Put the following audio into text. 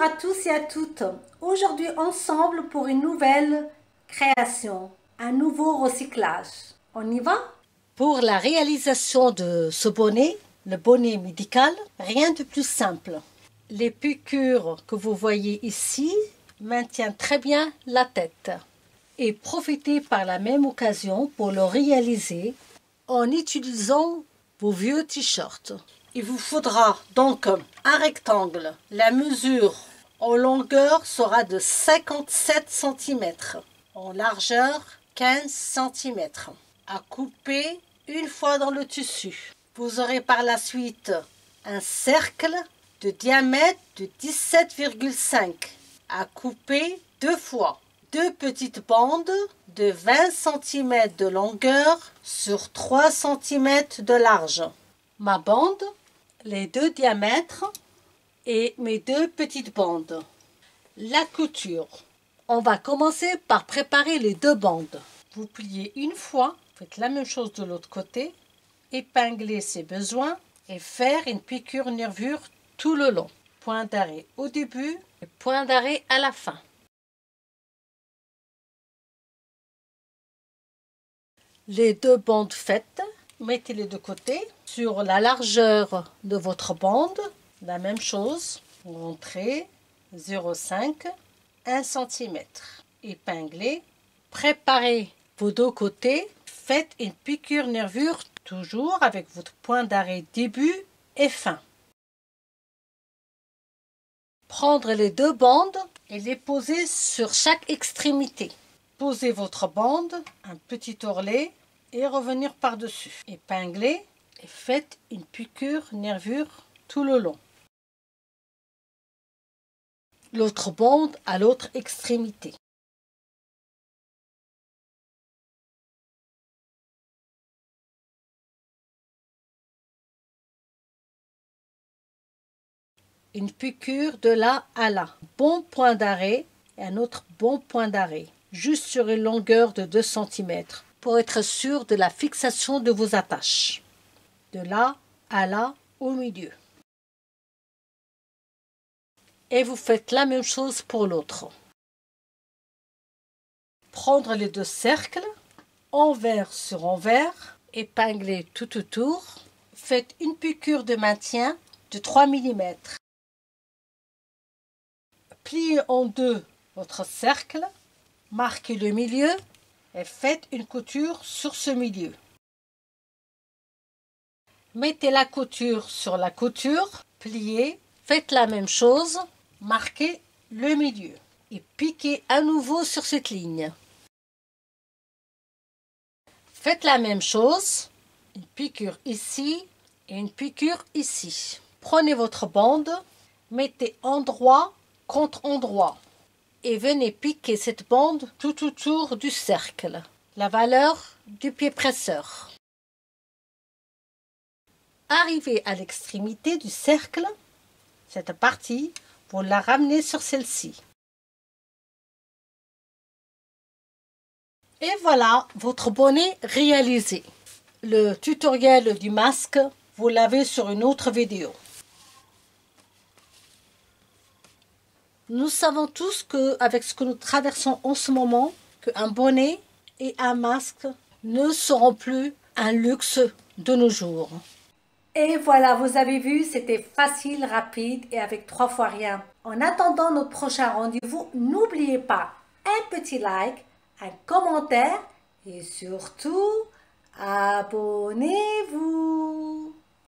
Bonjour à tous et à toutes. Aujourd'hui ensemble pour une nouvelle création, un nouveau recyclage. On y va? Pour la réalisation de ce bonnet, le bonnet médical, rien de plus simple. Les piqûres que vous voyez ici maintiennent très bien la tête. Et profitez par la même occasion pour le réaliser en utilisant vos vieux t-shirts. Il vous faudra donc un rectangle. La mesure en longueur sera de 57 cm. En largeur, 15 cm. À couper une fois dans le tissu. Vous aurez par la suite un cercle de diamètre de 17,5 à couper deux fois. Deux petites bandes de 20 cm de longueur sur 3 cm de large. Ma bande, les deux diamètres et mes deux petites bandes. La couture. On va commencer par préparer les deux bandes. Vous pliez une fois, faites la même chose de l'autre côté, épinglez si besoin et faire une piqûre nervure tout le long. Point d'arrêt au début et point d'arrêt à la fin. Les deux bandes faites, mettez-les de côté. Sur la largeur de votre bande, la même chose, rentrez 0,5, 1 cm. Épinglez, préparez vos deux côtés, faites une piqûre nervure toujours avec votre point d'arrêt début et fin. Prendre les deux bandes et les poser sur chaque extrémité. Posez votre bande, un petit ourlet et revenir par-dessus. Épinglez et faites une piqûre nervure tout le long. L'autre bande à l'autre extrémité. Une piqûre de là à là. Bon point d'arrêt et un autre bon point d'arrêt. Juste sur une longueur de 2 cm pour être sûr de la fixation de vos attaches. De là à là au milieu. Et vous faites la même chose pour l'autre. Prendre les deux cercles, envers sur envers, épingler tout autour. Faites une piqûre de maintien de 3 mm. Pliez en deux votre cercle, marquez le milieu et faites une couture sur ce milieu. Mettez la couture sur la couture, pliez, faites la même chose, marquez le milieu et piquez à nouveau sur cette ligne. Faites la même chose, une piqûre ici et une piqûre ici. Prenez votre bande, mettez endroit contre endroit et venez piquer cette bande tout autour du cercle. La valeur du pied presseur. Arrivez à l'extrémité du cercle, cette partie, vous la ramenez sur celle-ci. Et voilà votre bonnet réalisé. Le tutoriel du masque, vous l'avez sur une autre vidéo. Nous savons tous qu'avec ce que nous traversons en ce moment, qu'un bonnet et un masque ne seront plus un luxe de nos jours. Et voilà, vous avez vu, c'était facile, rapide et avec 3 fois rien. En attendant notre prochain rendez-vous, n'oubliez pas un petit like, un commentaire et surtout, abonnez-vous.